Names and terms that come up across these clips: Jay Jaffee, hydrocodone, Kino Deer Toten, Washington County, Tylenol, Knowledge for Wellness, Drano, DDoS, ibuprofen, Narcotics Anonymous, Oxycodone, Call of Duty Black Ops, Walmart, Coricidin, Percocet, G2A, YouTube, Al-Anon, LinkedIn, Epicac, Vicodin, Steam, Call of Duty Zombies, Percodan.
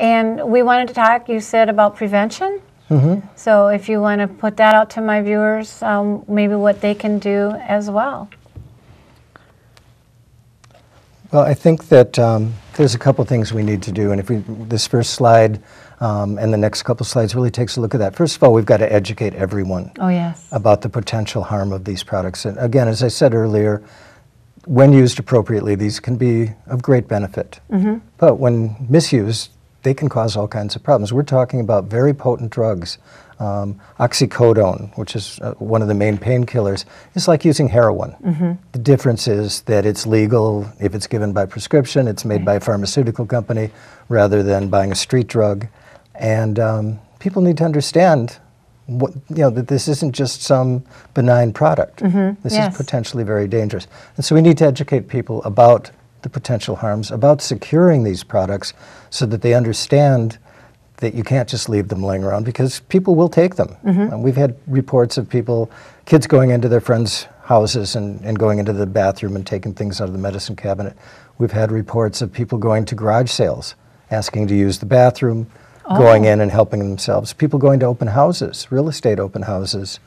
And we wanted to talk, you said, about prevention. Mm-hmm. So if you want to put that out to my viewers, maybe what they can do as well. Well, I think that there's a couple things we need to do. And if we, this first slide and the next couple slides really takes a look at that. First of all, we've got to educate everyone about the potential harm of these products. And again, as I said earlier, when used appropriately, these can be of great benefit. Mm-hmm. But when misused, they can cause all kinds of problems. We're talking about very potent drugs. Oxycodone, which is one of the main painkillers, is like using heroin. Mm-hmm. The difference is that it's legal if it's given by prescription, it's made by a pharmaceutical company rather than buying a street drug. And people need to understand what, that this isn't just some benign product. Mm-hmm. This is potentially very dangerous. And so we need to educate people about the potential harms, about securing these products so that they understand that you can't just leave them laying around because people will take them. Mm-hmm. And we've had reports of people, kids going into their friends' houses and going into the bathroom and taking things out of the medicine cabinet. We've had reports of people going to garage sales, asking to use the bathroom, going in and helping themselves. People going to open houses, real estate open houses,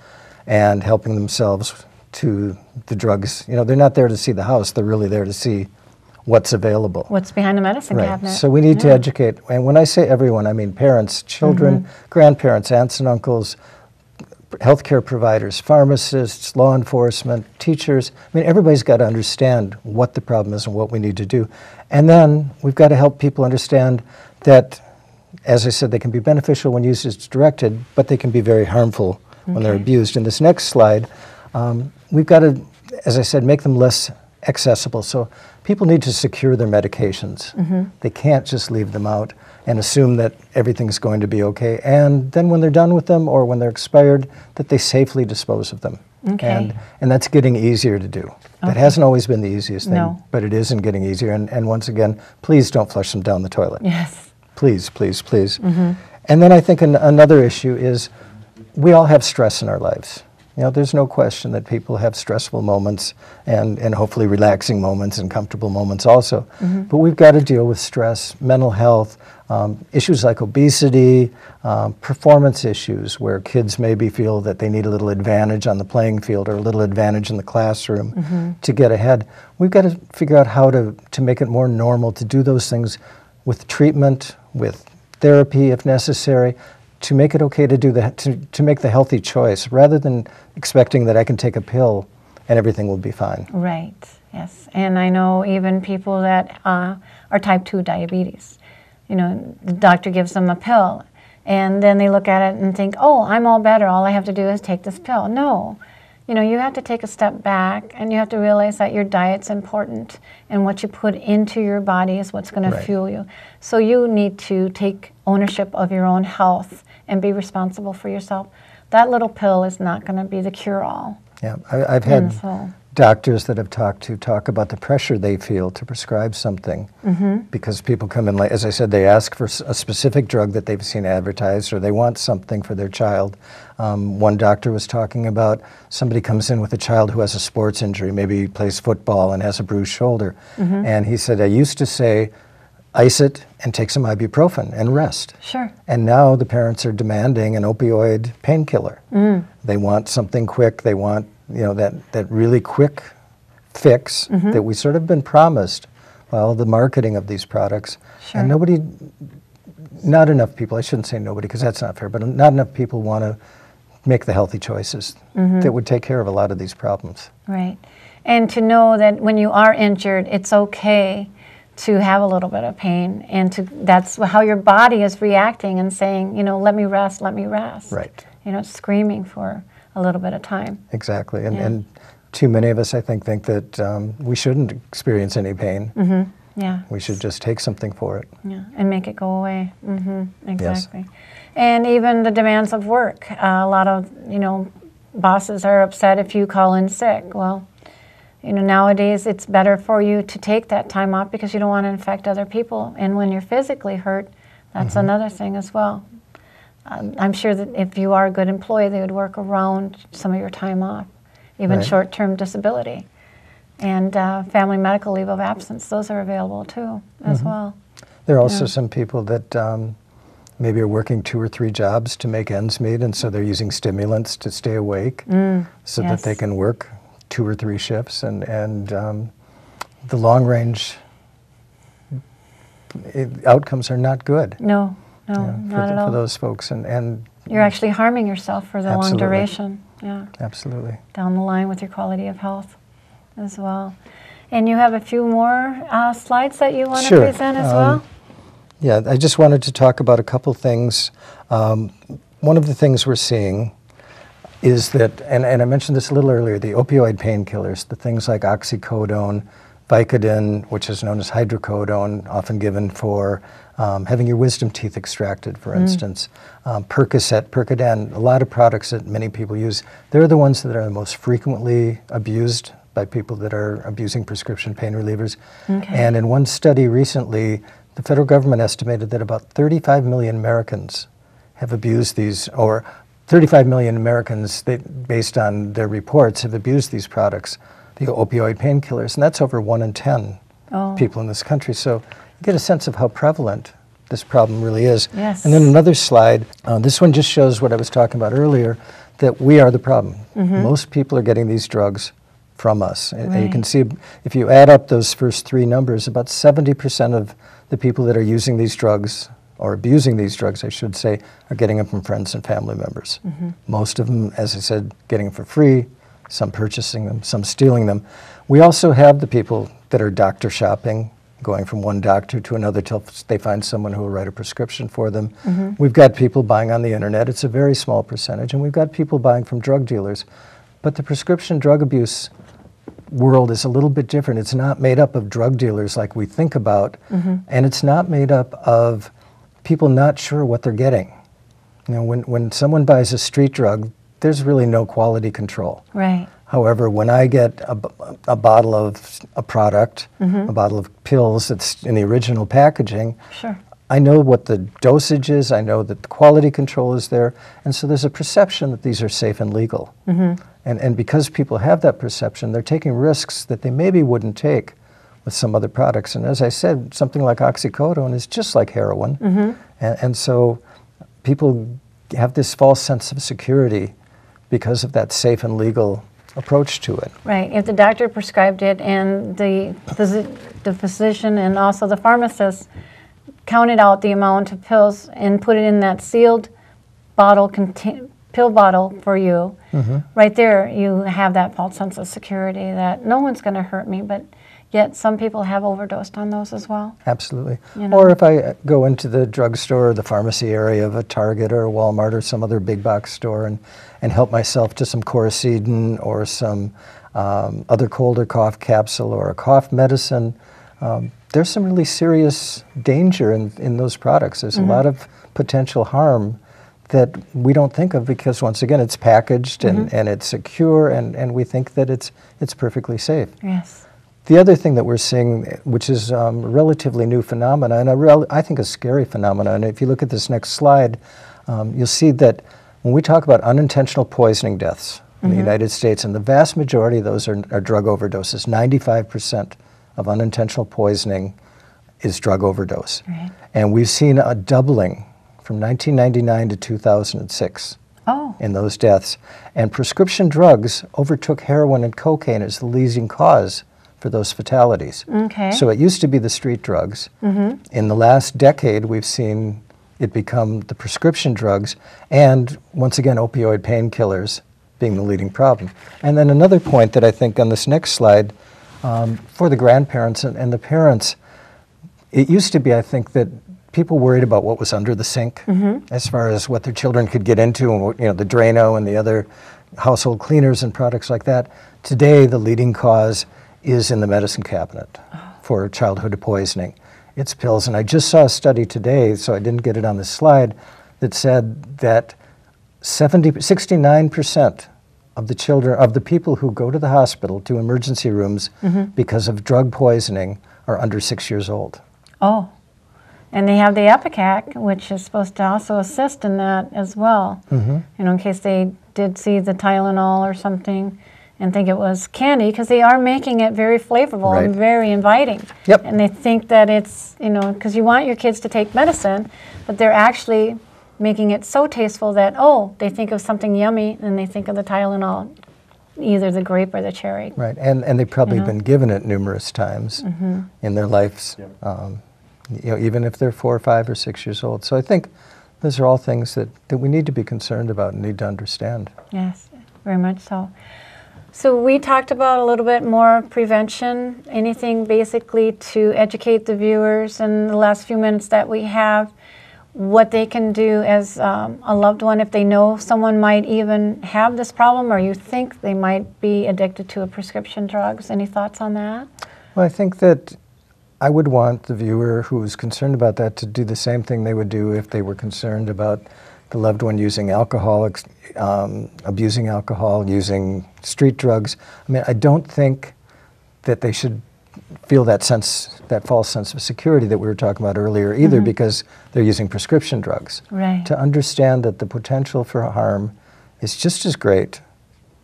and helping themselves to the drugs. You know, they're not there to see the house, they're really there to see what's available. What's behind the medicine cabinet. So we need to educate, and when I say everyone, I mean parents, children, grandparents, aunts and uncles, healthcare providers, pharmacists, law enforcement, teachers. I mean, everybody's got to understand what the problem is and what we need to do. And then we've got to help people understand that, as I said, they can be beneficial when used as directed, but they can be very harmful when they're abused. In this next slide, we've got to, as I said, make them less accessible. So people need to secure their medications. Mm-hmm. They can't just leave them out and assume that everything's going to be okay. And then when they're done with them or when they're expired, that they safely dispose of them. Okay. And that's getting easier to do. Okay. That hasn't always been the easiest thing, but it isn't getting easier. And once again, please don't flush them down the toilet. Yes. Please, please, please. Mm-hmm. And then I think another issue is we all have stress in our lives. You know, there's no question that people have stressful moments and hopefully relaxing moments and comfortable moments also. Mm-hmm. But we've got to deal with stress, mental health, issues like obesity, performance issues where kids maybe feel that they need a little advantage on the playing field or a little advantage in the classroom to get ahead. We've got to figure out how to make it more normal to do those things with treatment, with therapy if necessary, to make it okay to do that, to make the healthy choice, rather than expecting that I can take a pill and everything will be fine. Right, yes. And I know even people that are type 2 diabetes. You know, the doctor gives them a pill, and then they look at it and think, oh, I'm all better, all I have to do is take this pill. No, you know, you have to take a step back, and you have to realize that your diet's important, and what you put into your body is what's going to fuel you. So you need to take ownership of your own health and be responsible for yourself. That little pill is not going to be the cure-all. Yeah, I've had doctors that I've talked to talk about the pressure they feel to prescribe something because people come in, as I said, they ask for a specific drug that they've seen advertised or they want something for their child. One doctor was talking about somebody comes in with a child who has a sports injury, maybe he plays football and has a bruised shoulder. And he said, I used to say, ice it and take some ibuprofen and rest. Sure. And now the parents are demanding an opioid painkiller. They want something quick. They want, that really quick fix that we sort of been promised by all the marketing of these products. Sure. And nobody, not enough people, I shouldn't say nobody because that's not fair, but not enough people want to make the healthy choices that would take care of a lot of these problems. Right. And to know that when you are injured, it's okay to have a little bit of pain, and that's how your body is reacting and saying, let me rest. Right. It's screaming for a little bit of time. Exactly, and too many of us, I think that we shouldn't experience any pain. Yeah. We should just take something for it. Yeah, and make it go away. Exactly. Yes. And even the demands of work. A lot of, bosses are upset if you call in sick. Well, nowadays it's better for you to take that time off because you don't want to infect other people. And when you're physically hurt, that's another thing as well. I'm sure that if you are a good employee, they would work around some of your time off, even short-term disability. And family medical leave of absence, those are available too, as well. There are also some people that maybe are working 2 or 3 jobs to make ends meet, and so they're using stimulants to stay awake so that they can work 2 or 3 shifts. And the long-range outcomes are not good. No, no, not at all. For those folks. And you're actually harming yourself for the long duration. Yeah, absolutely. Down the line with your quality of health as well. And you have a few more slides that you want to present as well? Yeah, I just wanted to talk about a couple things. One of the things we're seeing is that, and I mentioned this a little earlier, the opioid painkillers, the things like oxycodone, Vicodin, which is known as hydrocodone, often given for having your wisdom teeth extracted, for instance. Percocet, Percodan, a lot of products that many people use. They're the ones that are the most frequently abused by people that are abusing prescription pain relievers. Okay. And in one study recently, the federal government estimated that about 35 million Americans have abused these, or 35 million Americans, based on their reports, have abused these products, the opioid painkillers, and that's over 1 in 10 people in this country. So you get a sense of how prevalent this problem really is. Yes. And then another slide, this one just shows what I was talking about earlier, that we are the problem. Most people are getting these drugs from us. And you can see, if you add up those first 3 numbers, about 70% of the people that are using these drugs, or abusing these drugs, I should say, are getting them from friends and family members. Most of them, as I said, getting them for free, some purchasing them, some stealing them. We also have the people that are doctor shopping, going from one doctor to another till they find someone who will write a prescription for them. We've got people buying on the internet. It's a very small percentage. And we've got people buying from drug dealers. But the prescription drug abuse world is a little bit different. It's not made up of drug dealers like we think about. And it's not made up of people not sure what they're getting. You know, when someone buys a street drug, there's really no quality control. Right. However, when I get a bottle of a product, a bottle of pills that's in the original packaging, I know what the dosage is, I know that the quality control is there, and so there's a perception that these are safe and legal. And because people have that perception, they're taking risks that they maybe wouldn't take with some other products. And as I said, something like oxycodone is just like heroin. And so people have this false sense of security because of that safe and legal approach to it. Right, if the doctor prescribed it and the physician and also the pharmacist counted out the amount of pills and put it in that sealed bottle, pill bottle for you, right there you have that false sense of security that no one's gonna hurt me, but yet some people have overdosed on those as well. Absolutely, you know? Or if I go into the drugstore or the pharmacy area of a Target or a Walmart or some other big box store and help myself to some Coricidin or some other cold or cough capsule or a cough medicine. There's some really serious danger in those products. There's a lot of potential harm that we don't think of because, once again, it's packaged and it's secure and we think that it's perfectly safe. Yes. The other thing that we're seeing, which is a relatively new phenomenon, and I think a scary phenomenon, and if you look at this next slide, you'll see that when we talk about unintentional poisoning deaths in the United States, and the vast majority of those are drug overdoses, 95% of unintentional poisoning is drug overdose. Right. And we've seen a doubling from 1999 to 2006 in those deaths. And prescription drugs overtook heroin and cocaine as the leading cause for those fatalities. Okay. So it used to be the street drugs. In the last decade, we've seen it become the prescription drugs and, once again, opioid painkillers being the leading problem. And then another point that I think on this next slide, for the grandparents and the parents, it used to be, I think, that people worried about what was under the sink as far as what their children could get into, and what, you know, the Drano and the other household cleaners and products like that. Today, the leading cause is in the medicine cabinet for childhood poisoning. It's pills, and I just saw a study today, so I didn't get it on this slide, that said that 69% of the children, of the people who go to the hospital, to emergency rooms because of drug poisoning, are under 6 years old. Oh, and they have the Epicac, which is supposed to also assist in that as well. You know, in case they did see the Tylenol or something, and think it was candy, because they are making it very flavorful and very inviting. Yep. And they think that it's, you know, because you want your kids to take medicine, but they're actually making it so tasteful that, oh, they think of something yummy and they think of the Tylenol, either the grape or the cherry. Right, and they've probably been given it numerous times in their lives, you know, even if they're 4, 5, or 6 years old. So I think those are all things that, we need to be concerned about and need to understand. Yes, very much so. So we talked about a little bit more prevention, anything basically to educate the viewers in the last few minutes that we have, what they can do as a loved one if they know someone might even have this problem or you think they might be addicted to a prescription drugs. Any thoughts on that? Well, I think that I would want the viewer who is concerned about that to do the same thing they would do if they were concerned about the loved one using alcohol, abusing alcohol, using street drugs. I mean, I don't think that they should feel that sense, that false sense of security that we were talking about earlier either, because they're using prescription drugs. Right. To understand that the potential for harm is just as great,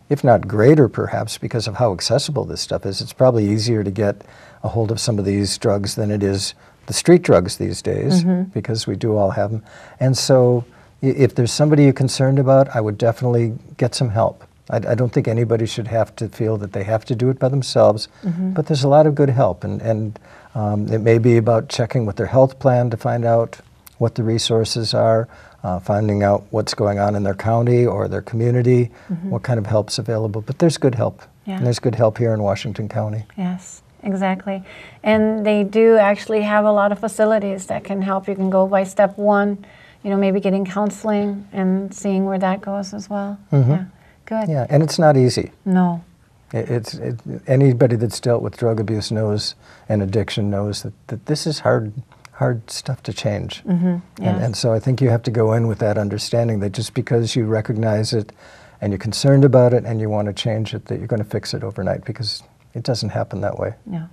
if not greater perhaps, because of how accessible this stuff is. It's probably easier to get a hold of some of these drugs than it is the street drugs these days, because we do all have them. And so if there's somebody you're concerned about, I would definitely get some help. I don't think anybody should have to feel that they have to do it by themselves, but there's a lot of good help. And it may be about checking with their health plan to find out what the resources are, finding out what's going on in their county or their community, what kind of help's available. But there's good help, and there's good help here in Washington County. Yes. Exactly. And they do actually have a lot of facilities that can help. You can go by step one, you know, maybe getting counseling and seeing where that goes as well. Yeah. Good. Yeah, and it's not easy. No. Anybody that's dealt with drug abuse knows, and addiction knows, that, this is hard stuff to change. And so I think you have to go in with that understanding that just because you recognize it and you're concerned about it and you want to change it, that you're going to fix it overnight, because it doesn't happen that way. No.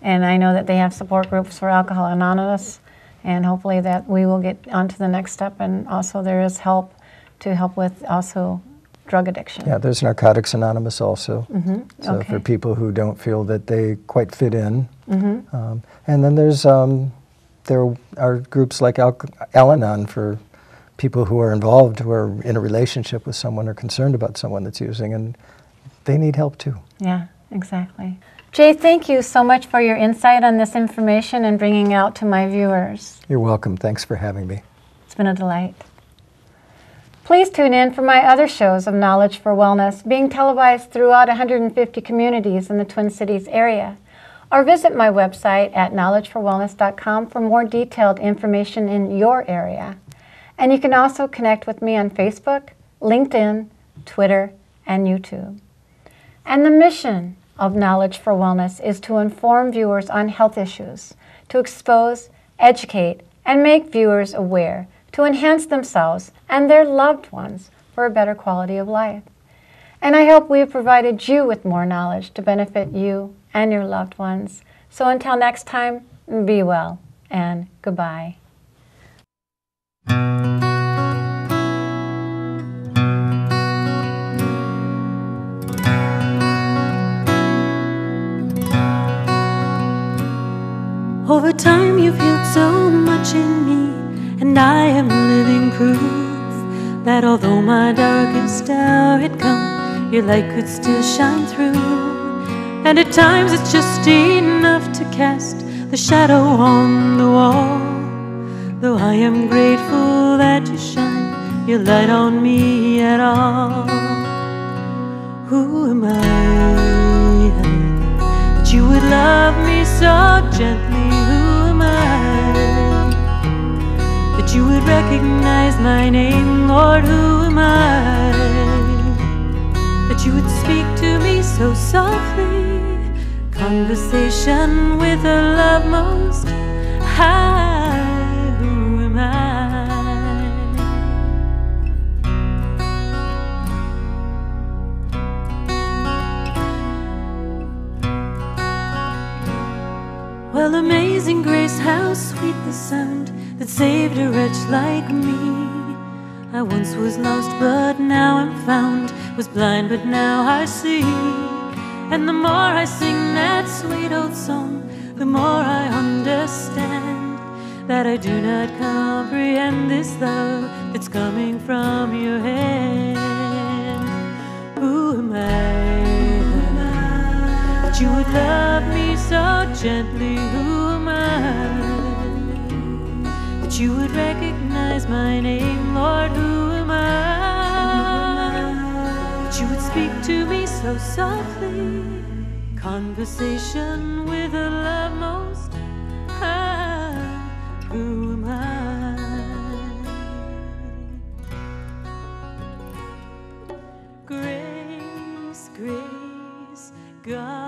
And I know that they have support groups for Alcohol Anonymous, and hopefully that we will get onto the next step. And also there is help to help with also drug addiction. Yeah, there's Narcotics Anonymous also. So for people who don't feel that they quite fit in. And then there's there are groups like Al-Anon for people who are involved, who are in a relationship with someone or concerned about someone that's using, and they need help too. Yeah. Exactly. Jay, thank you so much for your insight on this information and bringing it out to my viewers. You're welcome. Thanks for having me. It's been a delight. Please tune in for my other shows of Knowledge for Wellness being televised throughout 150 communities in the Twin Cities area, or visit my website at knowledgeforwellness.com for more detailed information in your area. And you can also connect with me on Facebook, LinkedIn, Twitter, and YouTube. And the mission of Knowledge for Wellness is to inform viewers on health issues, to expose, educate, and make viewers aware, to enhance themselves and their loved ones for a better quality of life. And I hope we have provided you with more knowledge to benefit you and your loved ones. So until next time, be well and goodbye. Over time you've healed so much in me, and I am living proof that although my darkest hour had come, your light could still shine through. And at times it's just enough to cast the shadow on the wall, though I am grateful that you shine your light on me at all. Who am I that you would love me so gently? That you would recognize my name, Lord, who am I? That you would speak to me so softly, conversation with a love most high, who am I? Well, amazing grace, how sweet the sound that saved a wretch like me. I once was lost, but now I'm found, was blind, but now I see. And the more I sing that sweet old song, the more I understand that I do not comprehend this love that's coming from your hand. Who am I that you would love me so gently? Who am I that you would recognize my name, Lord? Who am I that you would speak to me so softly? Conversation with the love most high. Who am I? Grace, grace, God.